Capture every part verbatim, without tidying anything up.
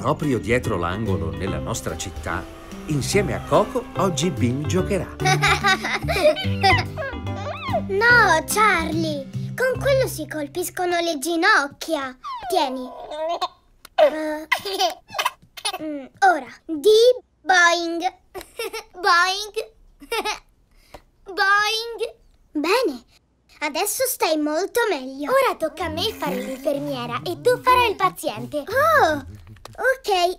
Proprio dietro l'angolo nella nostra città, insieme a Coco, oggi Bing giocherà. No, Charlie! Con quello si colpiscono le ginocchia. Tieni. Uh, mm, ora. Di boing. Boing. Boing. Bene. Adesso stai molto meglio. Ora tocca a me fare l'infermiera e tu farai il paziente. Oh, ok.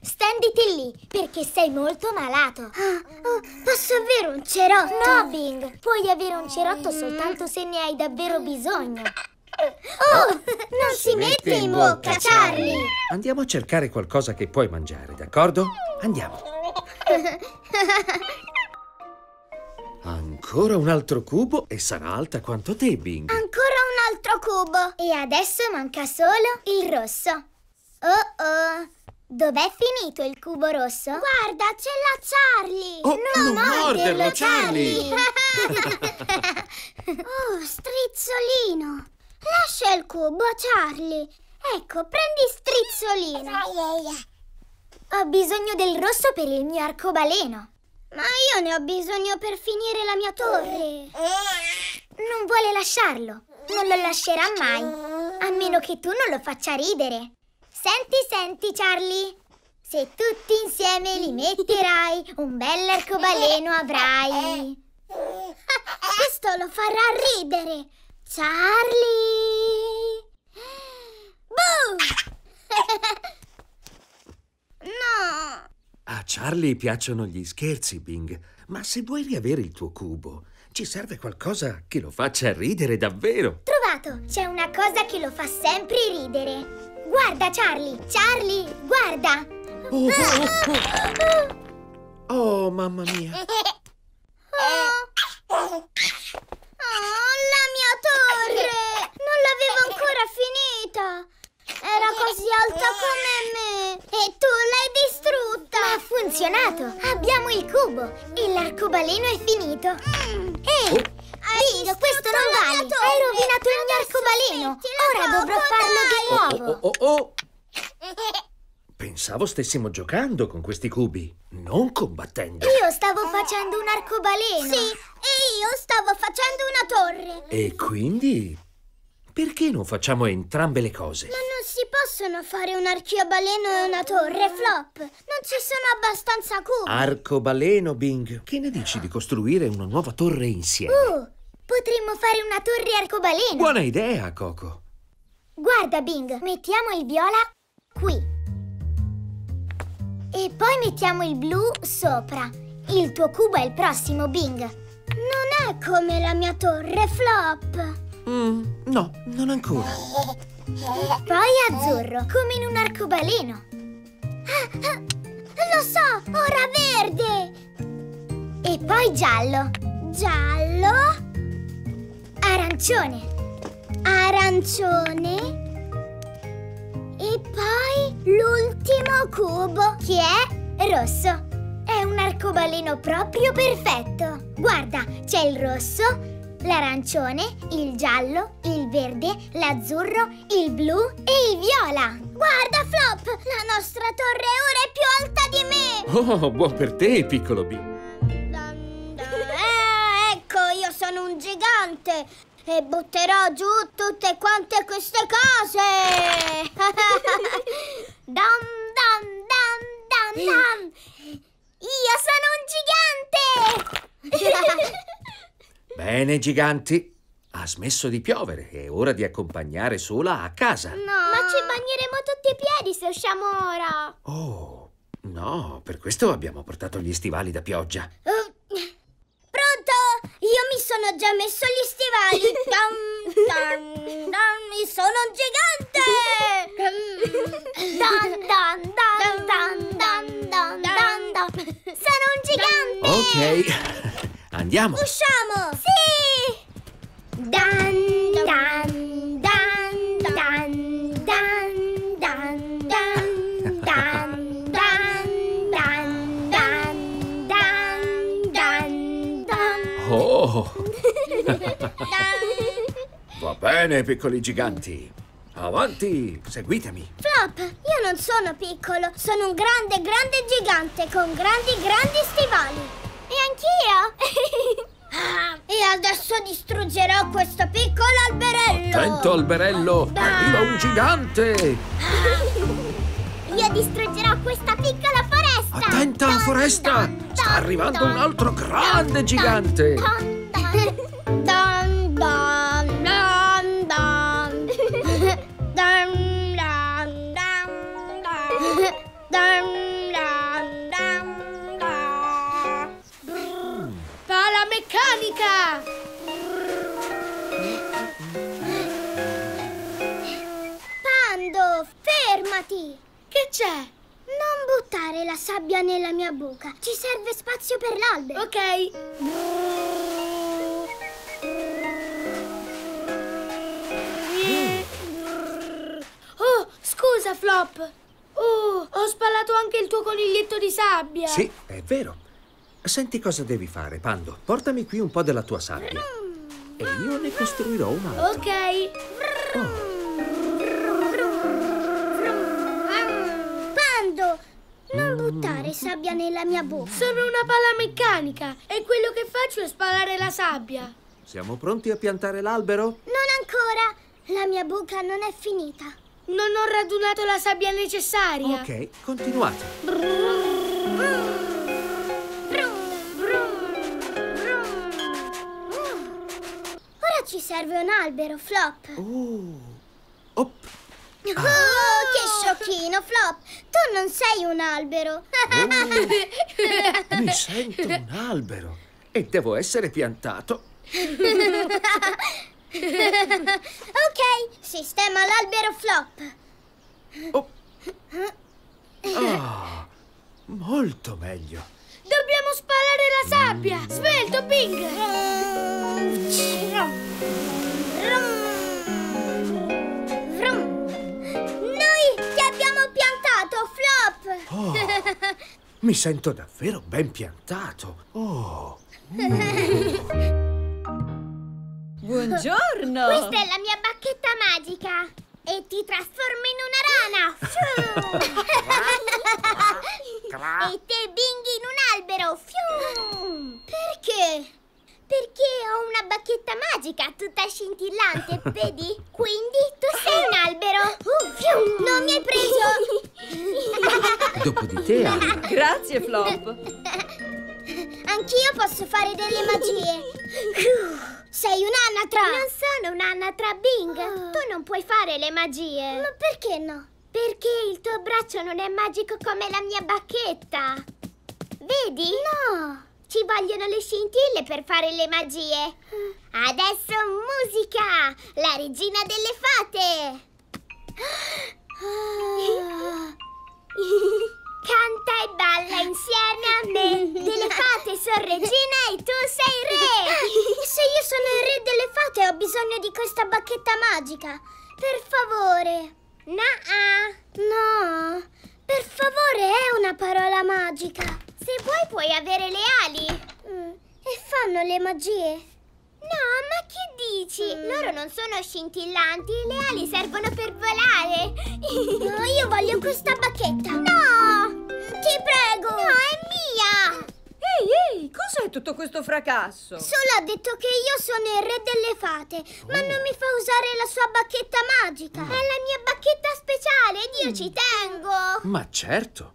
Stenditi lì, perché sei molto malato. Oh, oh, posso avere un cerotto? No, Bing, puoi avere un cerotto soltanto se ne hai davvero bisogno. Oh, non si, si mette in bocca, Charlie. Andiamo a cercare qualcosa che puoi mangiare, d'accordo? Andiamo. Ancora un altro cubo e sarà alta quanto te, Bing. Ancora un altro cubo. E adesso manca solo il rosso. Oh oh. Dov'è finito il cubo rosso? Guarda, ce l'ha Charlie! Oh, non non morderlo, Charlie! Oh, strizzolino! Lascia il cubo, Charlie! Ecco, prendi strizzolino! Ho bisogno del rosso per il mio arcobaleno! Ma io ne ho bisogno per finire la mia torre! Non vuole lasciarlo! Non lo lascerà mai! A meno che tu non lo faccia ridere! Senti, senti, Charlie, se tutti insieme li metterai, un bel arcobaleno avrai. Questo lo farà ridere. Charlie! Boom! No! A Charlie piacciono gli scherzi, Bing, ma se vuoi riavere il tuo cubo, ci serve qualcosa che lo faccia ridere davvero. Trovato! C'è una cosa che lo fa sempre ridere. Guarda, Charlie! Charlie, guarda! Oh, oh, oh. Oh, mamma mia! Oh. Oh, la mia torre! Non l'avevo ancora finita! Era così alta come me! E tu l'hai distrutta! Ma ha funzionato! Abbiamo il cubo! E l'arcobaleno è finito! Mm. Ehi! Oh. Bingo, questo non vale! Hai rovinato il mio arcobaleno! Ora dovrò farlo di nuovo! Oh, oh, oh, oh. Pensavo stessimo giocando con questi cubi, non combattendo! Io stavo facendo un arcobaleno! Sì, e io stavo facendo una torre! E quindi? Perché non facciamo entrambe le cose? Ma non si possono fare un arcobaleno e una torre, Flop! Non ci sono abbastanza cubi! Arcobaleno, Bing! Che ne dici di costruire una nuova torre insieme? Uh! Potremmo fare una torre arcobaleno! Buona idea, Coco! Guarda, Bing, mettiamo il viola qui. E poi mettiamo il blu sopra. Il tuo cubo è il prossimo, Bing. Non è come la mia torre, Flop! Mm, no, non ancora. Poi azzurro, come in un arcobaleno. Ah, ah, lo so, ora verde! E poi giallo. Giallo... arancione, arancione e poi l'ultimo cubo che è rosso. È un arcobaleno proprio perfetto. Guarda, c'è il rosso, l'arancione, il giallo, il verde, l'azzurro, il blu e il viola. Guarda, Flop, la nostra torre ora è più alta di me. Oh, buon per te, piccolo B. Io sono un gigante e butterò giù tutte quante queste cose! Dam, dam, dam, dam, dam! Io sono un gigante! Bene, giganti! Ha smesso di piovere, è ora di accompagnare Sula a casa! No! Ma ci bagneremo tutti i piedi se usciamo ora! Oh, no! Per questo abbiamo portato gli stivali da pioggia! Uh. Io mi sono già messo gli stivali. Dun, dun, dun, sono un gigante. Dun, dun, dun, dun, dun, dun, dun, dun. Sono un gigante. Ok, andiamo. Usciamo. Sì. Dun, dun, dun, dun, dun, dun, dun, dun. Oh. Va bene, piccoli giganti. Avanti, seguitemi. Flop, io non sono piccolo, sono un grande, grande gigante con grandi, grandi stivali. E anch'io. Ah, e adesso distruggerò questo piccolo alberello. Attento alberello, arriva un gigante. Ah, io distruggerò questa piccola foresta. Attenta don, foresta, don, don, sta arrivando don, un altro grande don, gigante. Don, don, don. Don, don. Pala meccanica! Pando, fermati! Che c'è? Non buttare la sabbia nella mia bocca. Ci serve spazio per l'albero. Ok. Scusa, Flop. Oh, ho spalato anche il tuo coniglietto di sabbia. Sì, è vero. Senti cosa devi fare, Pando. Portami qui un po' della tua sabbia. Mm. E io ne costruirò un altro. Ok. Oh. Pando, non buttare sabbia nella mia bocca. Sono una pala meccanica e quello che faccio è spalare la sabbia. Siamo pronti a piantare l'albero? Non ancora. La mia bocca non è finita. Non ho radunato la sabbia necessaria. Ok, continuate. Ora ci serve un albero, Flop. Oh, oh, che sciocchino, Flop. Tu non sei un albero. Oh, mi sento un albero e devo essere piantato. Ok, sistema l'albero, Flop. Oh. Ah, molto meglio. Dobbiamo spalare la sabbia. Svelto, Bing. Noi ti abbiamo piantato, Flop. Oh, mi sento davvero ben piantato. Oh. Mm. Buongiorno! Questa è la mia bacchetta magica e ti trasformo in una rana. E te, Binghi, in un albero. Fium. Perché? Perché ho una bacchetta magica tutta scintillante, vedi? Quindi tu sei un albero. Fium. Non mi hai preso. Dopo di te, Anna. Grazie, Flop. Anch'io posso fare delle magie. Sei un'anatra! Non sono un'anatra, Bing! Oh. Tu non puoi fare le magie! Ma perché no? Perché il tuo braccio non è magico come la mia bacchetta! Vedi? No! Ci vogliono le scintille per fare le magie! Adesso musica! La regina delle fate! Oh. Canta e balla insieme a me. Delle fate sono regina e tu sei re. Se io sono il re delle fate ho bisogno di questa bacchetta magica. Per favore. Na-ah. No, per favore è una parola magica. Se vuoi puoi avere le ali. Mm. E fanno le magie? No, ma che dici? Mm. Loro non sono scintillanti, le ali servono per volare. No, io voglio questa bacchetta. No! Ti prego! No, è mia! Ehi, ehi, cos'è tutto questo fracasso? Sula ha detto che io sono il re delle fate, oh. ma non mi fa usare la sua bacchetta magica. Mm. È la mia bacchetta speciale ed io mm. ci tengo. Ma certo,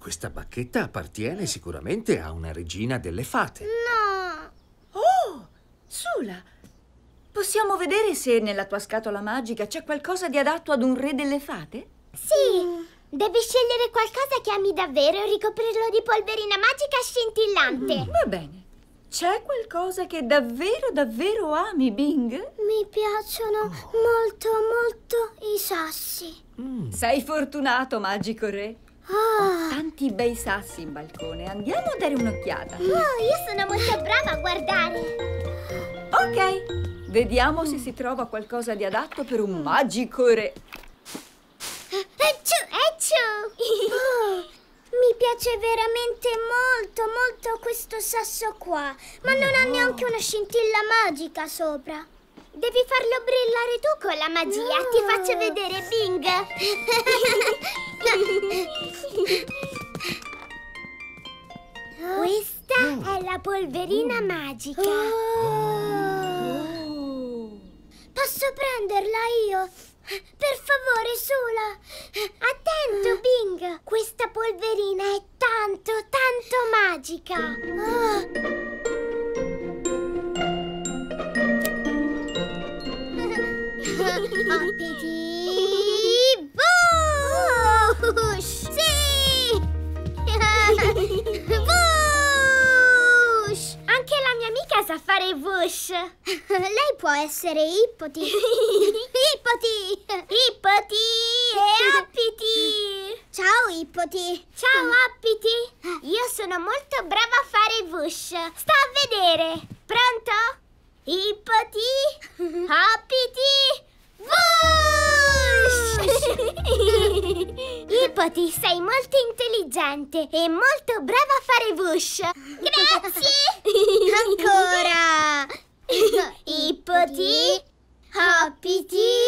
questa bacchetta appartiene sicuramente a una regina delle fate. No! Oh! Sula, possiamo vedere se nella tua scatola magica c'è qualcosa di adatto ad un re delle fate? Sì, mm. devi scegliere qualcosa che ami davvero e ricoprirlo di polverina magica scintillante. Mm. Va bene. C'è qualcosa che davvero, davvero ami, Bing? Mi piacciono oh. molto, molto i sassi. Mm. Sei fortunato, magico re. Oh. Ho tanti bei sassi in balcone. Andiamo a dare un'occhiata. Oh, io sono molto brava a guardare. Ok, vediamo se si trova qualcosa di adatto per un magico re. Ecciu, ecciu! Oh, mi piace veramente molto, molto questo sasso qua, ma non oh. ha neanche una scintilla magica sopra. Devi farlo brillare tu con la magia. Oh. Ti faccio vedere, Bing. Questa oh. è la polverina oh. magica. Oh. Oh. Posso prenderla io? Per favore, Sula. Attento, Bing. Questa polverina è tanto, tanto magica. Oh. Hoppity, Bush! Sì! Bush! Anche la mia amica sa fare Bush. Lei può essere Ippoty. Ippoty! Ippoty e Hoppity! Ciao, Ippoty! Ciao, Hoppity! Io sono molto brava a fare Bush. Sta a vedere. Pronto? Ippoty, Hoppity, Vush! Ippoty, sei molto intelligente e molto brava a fare Vush. Grazie! Ancora! Ippoty, Hoppity,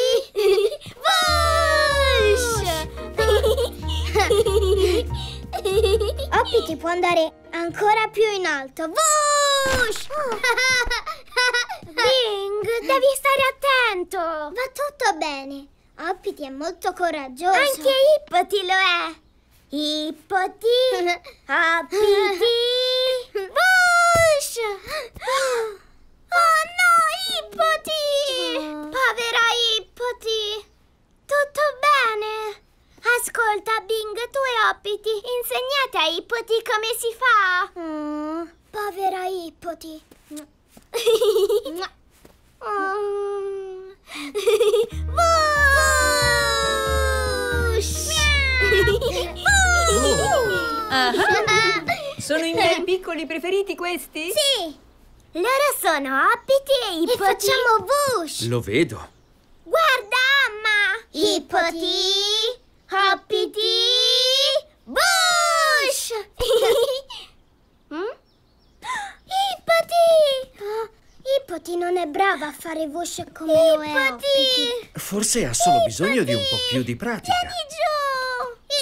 Vush! Hoppity può andare ancora più in alto. Vush! Bing, devi stare attento. Va tutto bene. Hoppity è molto coraggioso. Anche Ippoty lo è. Ippoty, Hoppity, Vush! Oh no, Ippoty! Oh. Povera Ippoty! Tutto bene? Ascolta, Bing, tu e Hoppity, insegnate a Ippoty come si fa. Mm, povera Ippoty. mm. Vush! uh-huh. Sono i miei piccoli preferiti questi? Sì. Loro sono Hoppity e Ippoty. E facciamo Vush. Lo vedo. Guarda, Amma. Ippoty, Hoppity, Bush! mm? Ippoty! Oh, Ippoty non è brava a fare Bush come lo è Hoppity. Forse ha solo Ippoty. bisogno di un po' più di pratica. Vieni giù!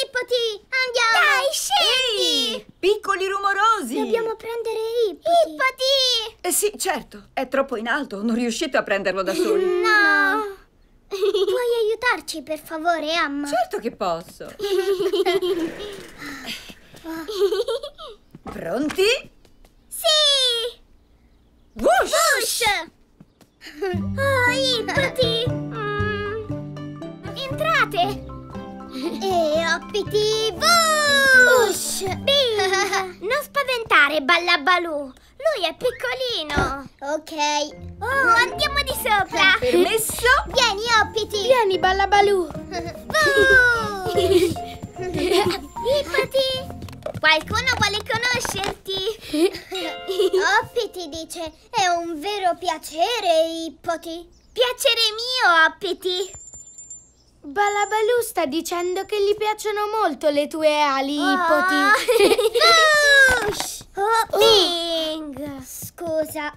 Ippoty, andiamo! Dai, scendi! Ehi, piccoli rumorosi! Dobbiamo prendere Ippoty. Ippoty! Eh sì, certo, è troppo in alto, non riuscite a prenderlo da soli. No! no. Puoi aiutarci, per favore, Amma? Certo che posso. Pronti? Sì! Vush! Vush! Oh, Ippoty! Mm. Entrate! E Hoppity, Vush! Bing! Non spaventare, Ballabalù! Lui è piccolino. Ok. Oh, andiamo di sopra. Permesso? Vieni, Hoppity. Vieni, Ballabalù. Ippoty, qualcuno vuole conoscerti? Hoppity dice, è un vero piacere, Ippoty. Piacere mio, Hoppity. Ballabalù sta dicendo che gli piacciono molto le tue ali, oh. Ippoty. Vush! Oh, Bing! Oh. Scusa.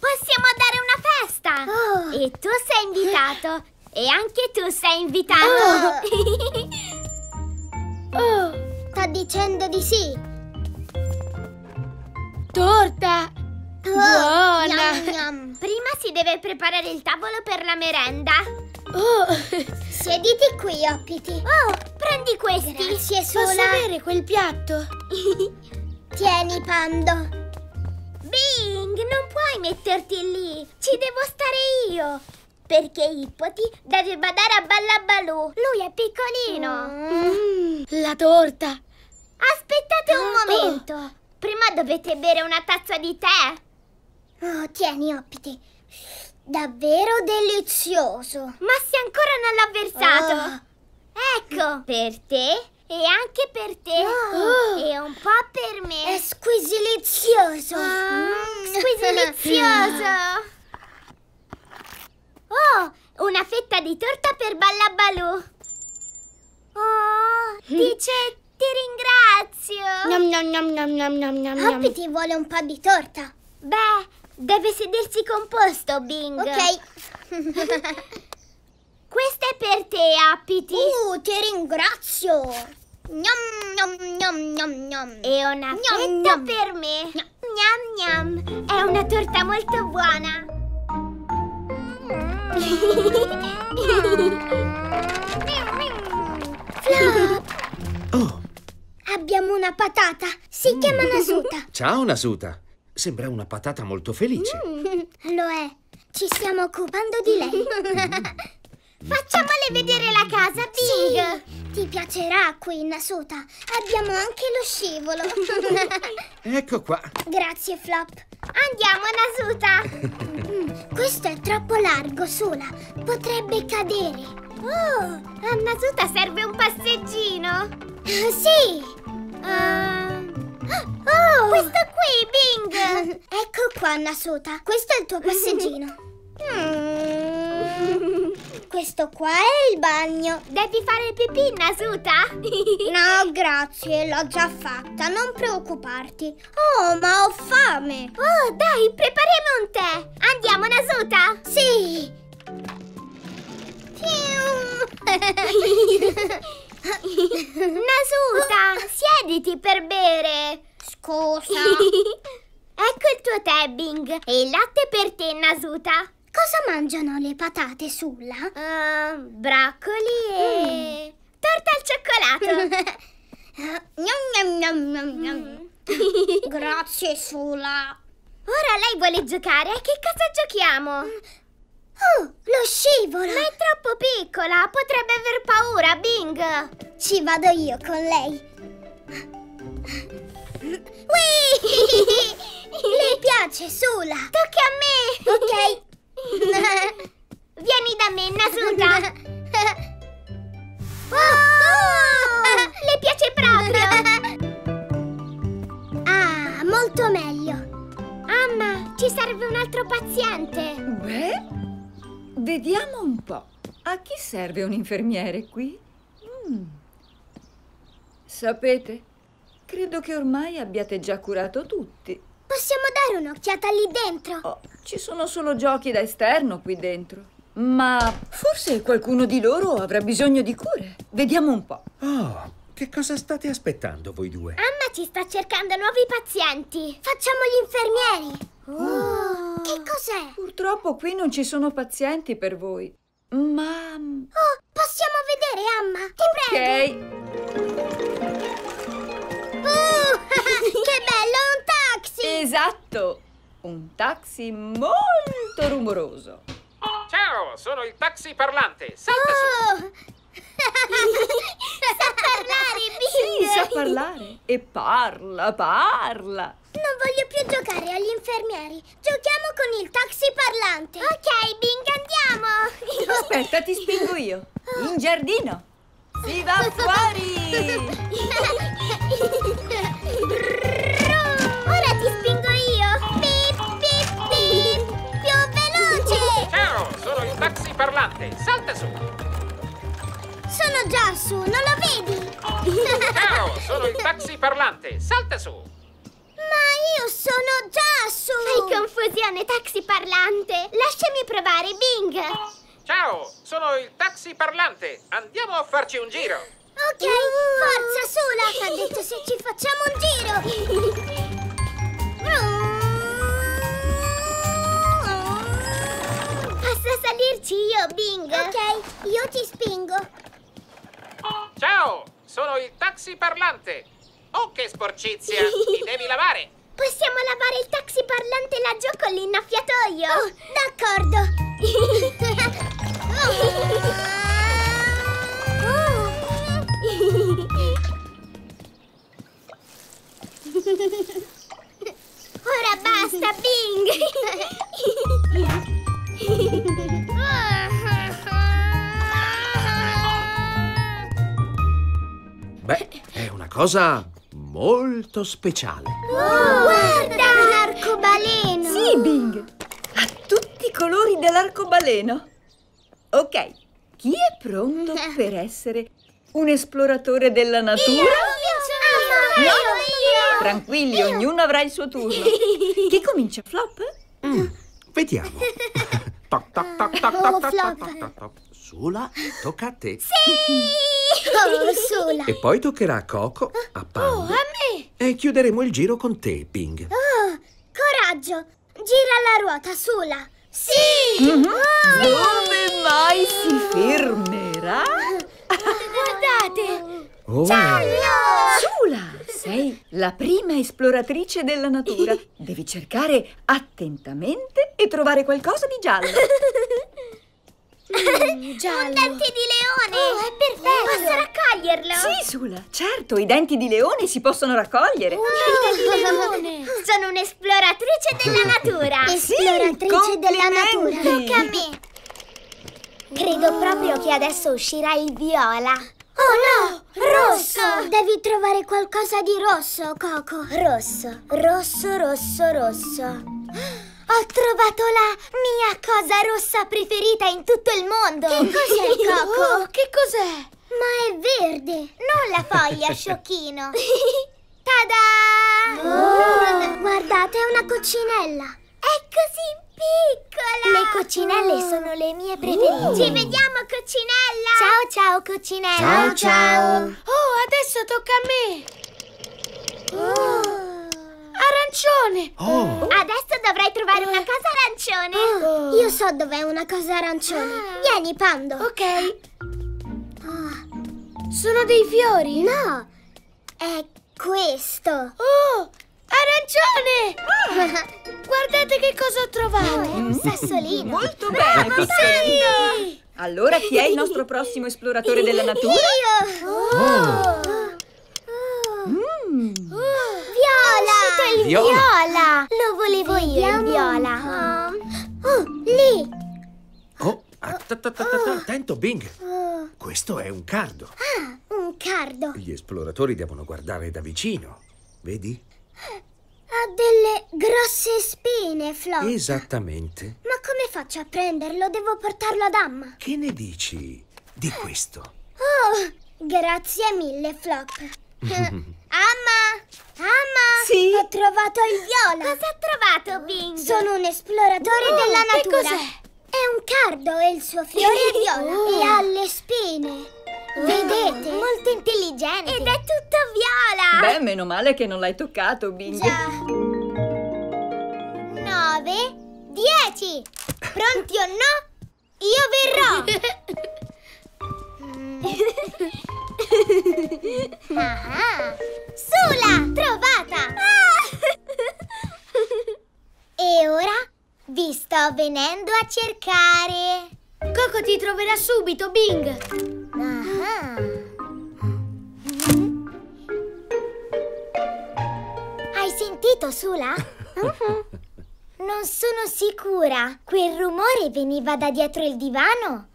Possiamo dare una festa? Oh. E tu sei invitato. E anche tu sei invitato. Oh. oh. Sta dicendo di sì. Torta! Oh. Buona! Yum, yum. Prima si deve preparare il tavolo per la merenda. Oh. Siediti qui, Hoppity. Oh, prendi questi. Grazie, Sula. Posso avere quel piatto? Tieni, Pando. Bing, non puoi metterti lì. Ci devo stare io. Perché Ippoty deve badare a Ballabalù. Lui è piccolino. Mm, la torta. Aspettate un momento. Oh. Prima dovete bere una tazza di tè. Oh, tieni, Hoppity. Davvero delizioso. Ma se ancora non l'ha versato. Oh. Ecco, per te... E anche per te. Oh. E un po' per me. È squisilizioso. Oh, squisilizioso. Oh, una fetta di torta per Ballabalù. Oh, dice ti ringrazio. Nom nom nom nom nom nom nom. Hoppity vuole un po' di torta. Beh, Deve sedersi composto, Bing. Ok. Questa è per te, Appiti. Uh, ti ringrazio. Gnam, gnam, gnam, gnam, gnam. E una fetta gnam, per me. Gnam, gnam. È una torta molto buona. Flop. Oh. Abbiamo una patata. Si mm. chiama Nasuta. Ciao, Nasuta. Sembra una patata molto felice. Mm. Lo è. Ci stiamo occupando di lei. Facciamole vedere la casa, Big. Sì. Ti piacerà qui, Nasuta. Abbiamo anche lo scivolo. Ecco qua. Grazie, Flop. Andiamo, Nasuta. mm, questo è troppo largo, Sula. Potrebbe cadere. Oh, a Nasuta serve un passeggino. Uh, sì. Uh... Oh! Questo qui, Bing! Ecco qua, Nasuta. Questo è il tuo passeggino. mm. Questo qua è il bagno. Devi fare pipì, Nasuta? No, grazie. L'ho già fatta. Non preoccuparti. Oh, ma ho fame. Oh, dai, prepariamo un tè. Andiamo, Nasuta? Sì. Nasuta, siediti per bere. Scusa. Ecco il tuo tè, Bing. E il latte per te, Nasuta. Cosa mangiano le patate, Sula? Uh, braccoli e... Mm. torta al cioccolato. Nom, nom, nom, nom. Mm. Grazie, Sula. Ora lei vuole giocare. A che cosa giochiamo? Oh, lo scivolo! Ma è troppo piccola! Potrebbe aver paura, Bing! Ci vado io con lei! Le piace, Sula! Tocca a me! Ok! Vieni da me, Nasuta! Oh, oh, le piace proprio! Ah, molto meglio! Amma, ci serve un altro paziente! Beh... Vediamo un po'. A chi serve un infermiere qui? Mm. Sapete, credo che ormai abbiate già curato tutti. Possiamo dare un'occhiata lì dentro? Oh, ci sono solo giochi da esterno qui dentro. Ma forse qualcuno di loro avrà bisogno di cure. Vediamo un po'. Oh, che cosa state aspettando voi due? Amma ci sta cercando nuovi pazienti. Facciamo gli infermieri. Oh. Che cos'è? Purtroppo qui non ci sono pazienti per voi. Ma... Oh, possiamo vedere, Amma? Ti okay. prego. Uh, che bello, un taxi! Esatto, un taxi molto rumoroso. Ciao, sono il taxi parlante. Salta oh. su. Sa parlare, Bing! Sì, sa parlare. E parla, parla. Non voglio più giocare agli infermieri. Giochiamo con il taxi parlante. Ok, Bing, andiamo. Aspetta, ti spingo io. In giardino. Si va fuori. Ora ti spingo io. Pip, pip, pip. Più veloce. Ciao, sono il taxi parlante. Salta su. Sono già su, non lo vedi? Ciao, sono il taxi parlante, salta su! Ma io sono già su! Fai confusione, taxi parlante! Lasciami provare, Bing! Ciao, sono il taxi parlante, andiamo a farci un giro! Ok, forza Sula, ha detto se ci facciamo un giro! Posso salirci io, Bing? Ok, io ti spingo! Ciao, sono il taxi parlante. Oh, che sporcizia, ti devi lavare. Possiamo lavare il taxi parlante laggiù con l'innaffiatoio. Oh, d'accordo. oh. Ora basta, Bing. Beh, è una cosa molto speciale. Oh, guarda, l'arcobaleno! Sì, Bing! Ha tutti i colori dell'arcobaleno. Ok, chi è pronto per essere un esploratore della natura? Io, io, sono io. No, io, io. Tranquilli, io. Ognuno avrà il suo turno. Chi comincia? Flop? Mm, vediamo. Toc, toc, toc, toc, toc, toc, toc, toc, toc. Sula, tocca a te. Sì! Oh, Sula. E poi toccherà a Coco, a Pando. Oh, a me! E chiuderemo il giro con te, Bing. Oh, coraggio! Gira la ruota, Sula. Sì! Mm-hmm. Oh, come sì. mai si fermerà? Guardate! Oh. Ciao! Sula! Sei la prima esploratrice della natura. Devi cercare attentamente e trovare qualcosa di giallo. Mm, giallo. Un dente di leone! Oh, è perfetto! Posso raccoglierlo? Sì, Sula, certo, i denti di leone si possono raccogliere. Un oh, dente di leone! Sono un'esploratrice della natura! Esploratrice sì, della natura! Tocca a me! Credo oh. proprio che adesso uscirà il viola. Oh no! Rosso! Devi trovare qualcosa di rosso, Coco. Rosso, rosso, rosso, rosso. Ho trovato la mia cosa rossa preferita in tutto il mondo. Che cos'è, Coco? Oh, che cos'è? Ma è verde. Non la foglia, sciocchino. Tada! Oh. Guardate, è una coccinella. È così piccola! Le coccinelle oh. sono le mie preferite. Uh. Ci vediamo, coccinella! Ciao, ciao, coccinella! Ciao, ciao! Oh, adesso tocca a me! Oh. Arancione! Oh. Adesso dovrai trovare una cosa arancione! Oh. Io so dov'è una cosa arancione! Ah. Vieni, Pando! Ok! Oh. Sono dei fiori? No! È questo! Oh! Arancione! Ah, guardate che cosa ho trovato! Oh, è un sassolino! Molto bene! Bravo, sì. Allora chi è il nostro prossimo esploratore della natura? Io! Oh. Oh. Mm. Viola! È uscito il viola! viola. Lo volevo Vediamo. io, il viola! Oh, lì! Oh, attento, Bing! Oh. Questo è un cardo! Ah, un cardo! Gli esploratori devono guardare da vicino, vedi? Ha delle grosse spine, Flop. Esattamente. Ma come faccio a prenderlo? Devo portarlo ad Amma. Che ne dici di questo? Oh, grazie mille, Flop. Amma! Amma! Sì? Ho trovato il viola. Cosa ha trovato, Bing? Sono un esploratore oh, della natura. Che cos'è? È un cardo e il suo fiore è viola. Oh. E ha le spine. Vedete? Oh, molto intelligente. Ed è tutto viola. Beh, meno male che non l'hai toccato, Bing. Già. Nove, dieci. Pronti o no? Io verrò. Ah, Sula, trovata. E ora vi sto venendo a cercare. Coco ti troverà subito, Bing. Hai sentito, Sula? Uh-huh. Non sono sicura. Quel rumore veniva da dietro il divano?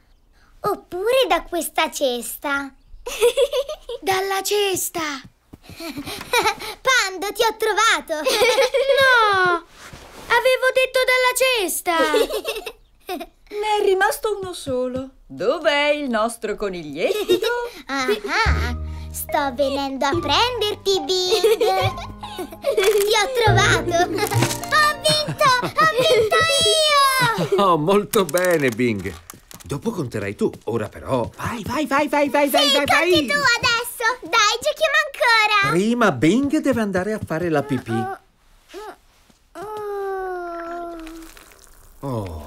Oppure da questa cesta? Dalla cesta! Pando, ti ho trovato! No! Avevo detto dalla cesta! Ne è rimasto uno solo. Dov'è il nostro coniglietto? Ah, sto venendo a prenderti, Bing! Ti ho trovato! Ho vinto! Ho vinto io! Oh, molto bene, Bing! Dopo conterai tu, ora però... Vai, vai, vai, vai, vai, sì, vai, vai! Conti tu adesso! Dai, giochiamo ancora! Prima Bing deve andare a fare la pipì. Oh...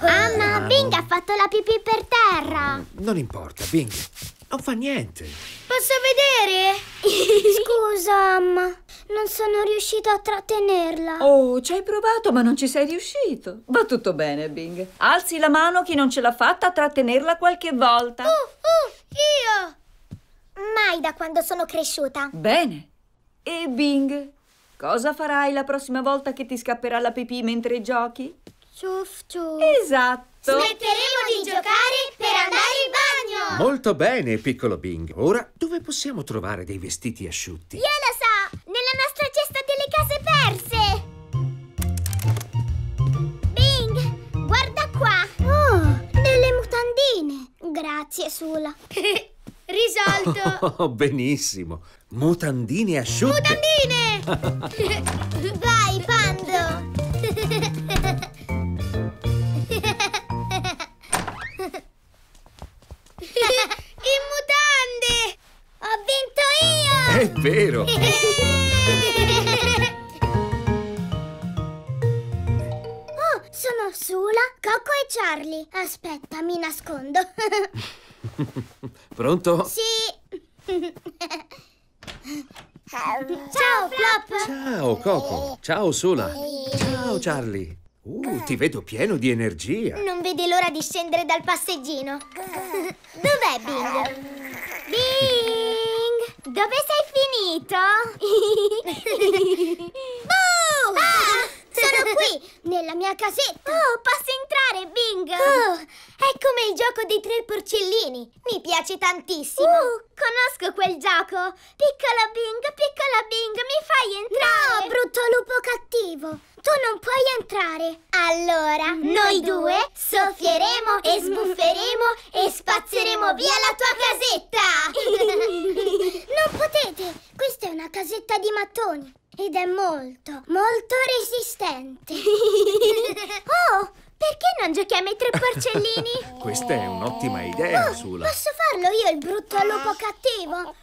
Amma, Bing ha fatto la pipì per terra. Non importa, Bing. Non fa niente. Posso vedere? Scusa, Amma. Non sono riuscito a trattenerla. Oh, ci hai provato, ma non ci sei riuscito. Va tutto bene, Bing. Alzi la mano chi non ce l'ha fatta a trattenerla qualche volta. Uh, uh, io! Mai da quando sono cresciuta. Bene. E Bing, cosa farai la prossima volta che ti scapperà la pipì mentre giochi? Ciuf, ciuf. Esatto. Smetteremo di giocare per andare in bagno. Molto bene, piccolo Bing. Ora, dove possiamo trovare dei vestiti asciutti? Io lo so! Nella nostra cesta delle case perse. Bing, guarda qua. Oh, delle mutandine. Grazie, Sula. Risolto. Oh, oh, benissimo. Mutandine asciutte. Mutandine! Vai, Charlie. Aspetta, mi nascondo. Pronto? Sì. Ciao, Flop. Ciao, Coco. Ciao, Sula. Ciao, Charlie. Uh, ti vedo pieno di energia. Non vedi l'ora di scendere dal passeggino. Dov'è Bing? Bing! Dove sei finito? Boo! Ah! Sono qui, nella mia casetta. Oh, posso entrare, Bing? Oh, è come il gioco dei tre porcellini. Mi piace tantissimo. Uh, conosco quel gioco. Piccola Bing, piccola Bing, mi fai entrare? No, brutto lupo cattivo, tu non puoi entrare. Allora, noi, noi due soffieremo e smufferemo e spazzeremo via la tua casetta. Non potete, questa è una casetta di mattoni. Ed è molto, molto resistente. Oh, perché non giochiamo ai tre porcellini? Questa è un'ottima idea, oh, Sula. Posso farlo io, il brutto lupo cattivo?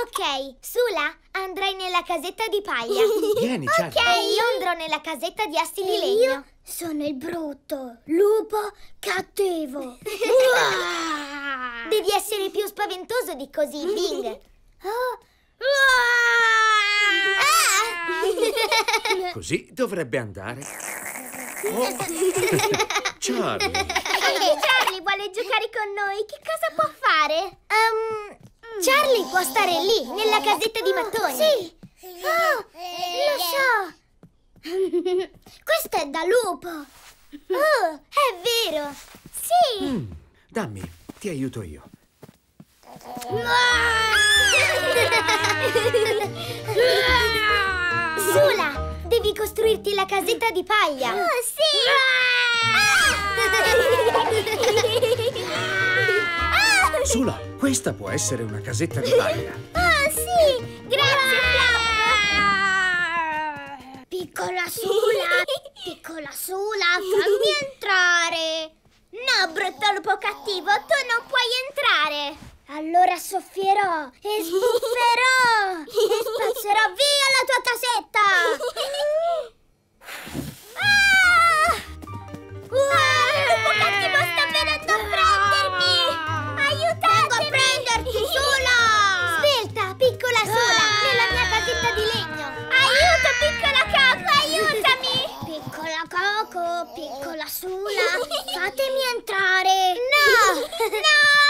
Ok, Sula, andrai nella casetta di paglia. Vieni, Charlie. Ok, io andrò nella casetta di asti di legno. Io sono il brutto lupo cattivo. Devi essere più spaventoso di così, Bing. Oh. Ah! Così dovrebbe andare. Oh. Charlie. Charlie vuole giocare con noi. Che cosa può fare? Um, Charlie può stare lì, nella casetta di mattoni. Sì. Oh, lo so. Questo è da lupo. Oh, è vero. Sì. Mm, dammi, ti aiuto io. Sula, devi costruirti la casetta di paglia. Oh, sì! Ah! Sula, questa può essere una casetta di paglia. Oh, sì! Grazie, Flop! Piccola Sula, piccola Sula, fammi entrare! No, brutto lupo cattivo, tu non puoi entrare! Allora soffierò e sbufferò e spazzerò via la tua casetta! Ah! Ah, il lupo cattivo sta venendo a prendermi! Aiutatemi! Vengo a prenderti, Sula! Svelta, piccola Sula, ah! nella mia casetta di legno! Aiuto, piccola Coco, aiutami! Piccola Coco, piccola Sula, fatemi entrare! No! No!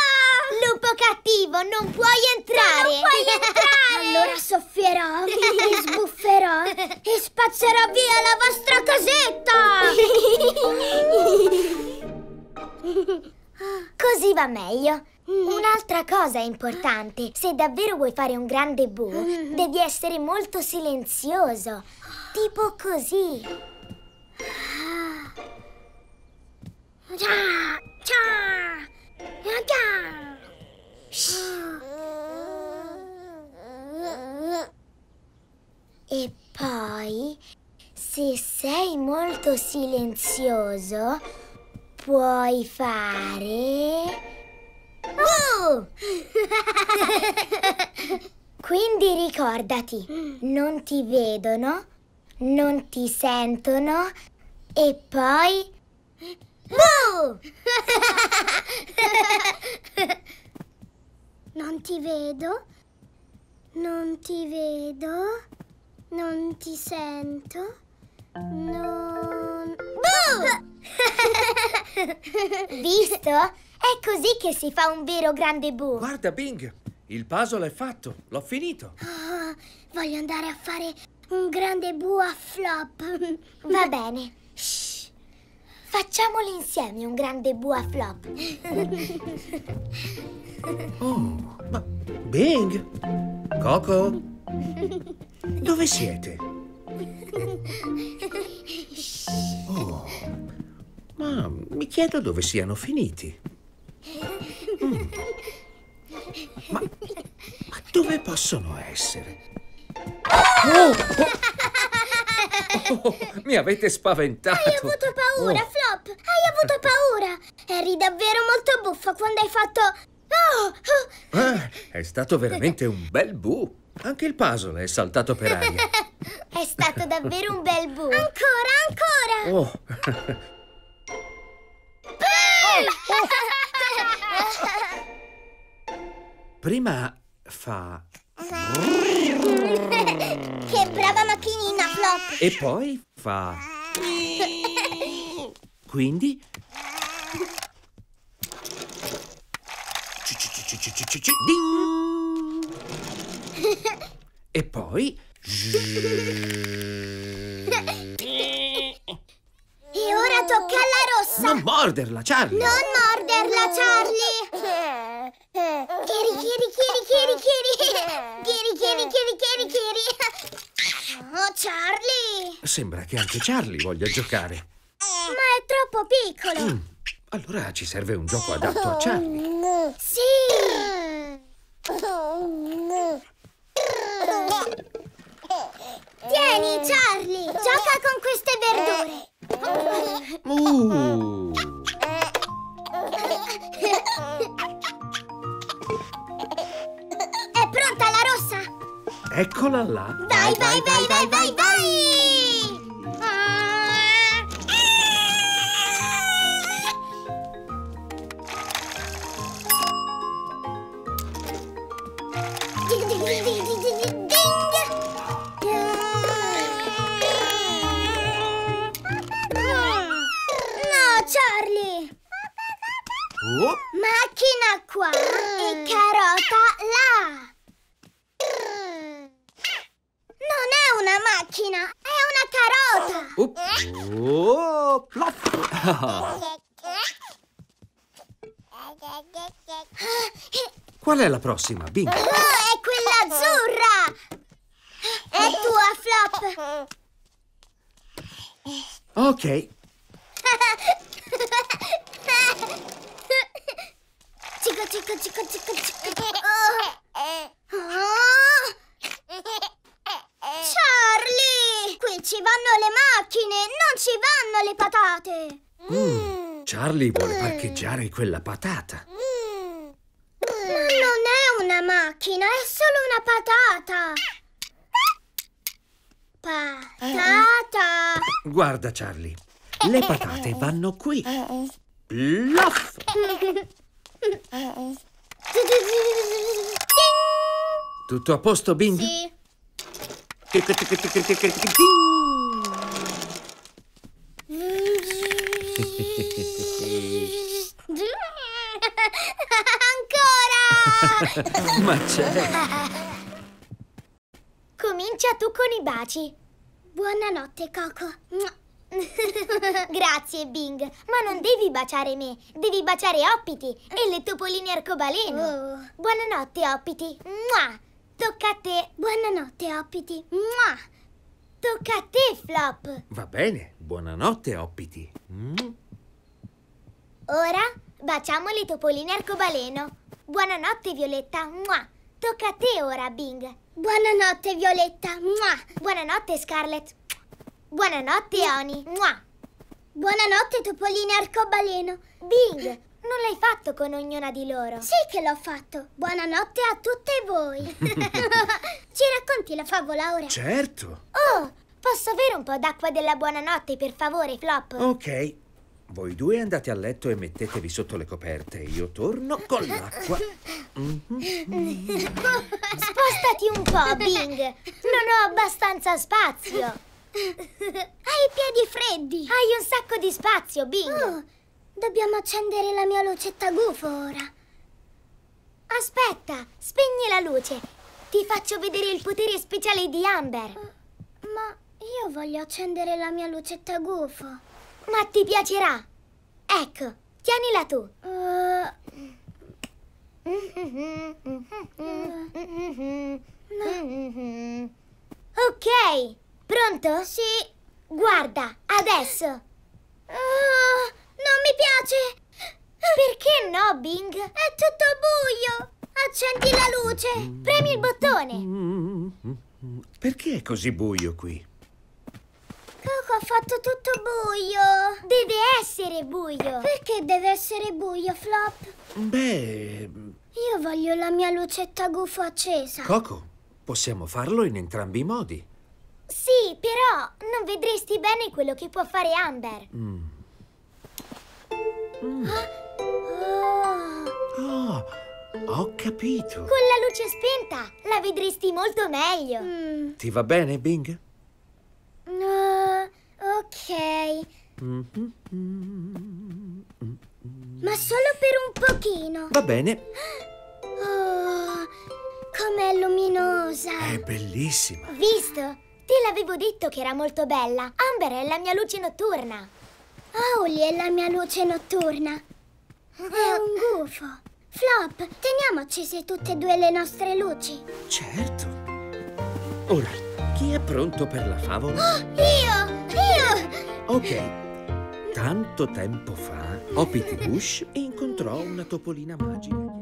Lupo cattivo, non puoi entrare! Non puoi entrare! Allora soffierò, e sbufferò e spazzerò via la vostra casetta! Così va meglio. Un'altra cosa importante, se davvero vuoi fare un gran debutto, devi essere molto silenzioso, tipo così. Ciao! Ciao! E poi, se sei molto silenzioso, puoi fare... Oh! Quindi ricordati, non ti vedono, non ti sentono e poi... Oh! Non ti vedo, non ti vedo, non ti sento, non... Boo! Visto? È così che si fa un vero grande boo. Guarda, Bing, il puzzle è fatto, l'ho finito. Oh, voglio andare a fare un grande boo a Flop. Va bene. Shh. Facciamolo insieme un grande boo a Flop. Oh, ma Bing, Coco, dove siete? Oh, ma mi chiedo dove siano finiti. Mm. Ma, ma dove possono essere? Oh, oh, oh, mi avete spaventato. Hai avuto paura, oh. Flop, hai avuto paura. Eri davvero molto buffo quando hai fatto... Oh, oh. Ah, è stato veramente un bel boo. Anche il puzzle è saltato per aria. È stato davvero un bel boom. Ancora, ancora! Oh. oh, oh. Prima fa... Che brava macchinina, Flop! E poi fa... Quindi... Ding! E poi... E ora tocca alla rossa! Non morderla, Charlie! Non morderla, Charlie! Chiri, chiri, chiri, chiri, chiri! Chiri, chiri, chiri, chiri, chiri! Oh, Charlie! Sembra che anche Charlie voglia giocare. Ma è troppo piccolo! Mm. Allora ci serve un gioco adatto a Charlie. Sì! Tieni, Charlie! Gioca con queste verdure! Uh. È pronta la rossa! Eccola là! Vai, vai, vai, vai, vai, vai! vai, vai, vai. Oh. Macchina qua e carota là. Non è una macchina, è una carota. Oh, plop. Qual è la prossima, Bing? Oh, è quella azzurra. È tua, Flop. Ok. Cico, cico, cico, cico, cico. Oh. Oh. Charlie! Qui ci vanno le macchine, non ci vanno le patate. Mm. Charlie vuole parcheggiare quella patata. Mm. Ma non è una macchina, è solo una patata. Patata. Guarda, Charlie, le patate vanno qui. Bluff! Tutto a posto, Bing? Sì. Ancora! Ma c'è! Comincia tu con i baci. Buonanotte, Coco. Grazie, Bing, ma non devi baciare me, devi baciare Hoppity e le topoline arcobaleno. Oh. Buonanotte, Hoppity. Mua. Tocca a te. Buonanotte, Hoppity. Mua. Tocca a te, Flop. Va bene, buonanotte, Hoppity. Mm. Ora baciamo le topoline arcobaleno. Buonanotte, Violetta. Mua. Tocca a te ora, Bing. Buonanotte, Violetta. Mua. Buonanotte, Scarlett. Buonanotte, Oni. Mua. Buonanotte, topoline arcobaleno. Bing, non l'hai fatto con ognuna di loro. Sì che l'ho fatto. Buonanotte a tutte voi. Ci racconti la favola ora? Certo. Oh, posso avere un po' d'acqua della buonanotte, per favore, Flop? Ok. Voi due andate a letto e mettetevi sotto le coperte. Io torno con l'acqua. Mm-hmm. Spostati un po', Bing. Non ho abbastanza spazio. Hai i piedi freddi. Hai un sacco di spazio, Bing. Oh, dobbiamo accendere la mia lucetta gufo ora. Aspetta, spegni la luce. Ti faccio vedere il potere speciale di Amber. Ma io voglio accendere la mia lucetta gufo. Ma ti piacerà. Ecco, tienila tu. uh... no. Ok. Pronto? Sì. Guarda, adesso. Oh, non mi piace. Perché no, Bing? È tutto buio. Accendi la luce. Premi il bottone. Perché è così buio qui? Coco ha fatto tutto buio. Deve essere buio. Perché deve essere buio, Flop? Beh... Io voglio la mia lucetta gufo accesa. Coco, Possiamo farlo in entrambi i modi. Sì, però non vedresti bene quello che può fare Amber. Mm. Mm. Oh. Oh, ho capito. Con la luce spenta la vedresti molto meglio. Mm. Ti va bene, Bing? No, ok. Mm-hmm. Ma solo per un pochino. Va bene. Oh, com'è luminosa. È bellissima. Visto? Te l'avevo detto che era molto bella. Amber è la mia luce notturna. Auli è la mia luce notturna. È un gufo. Flop, teniamo accese tutte e due le nostre luci. Certo. Ora, chi è pronto per la favola? Oh, io! Io! Ok. Tanto tempo fa, Hoppity Bush incontrò una topolina magica.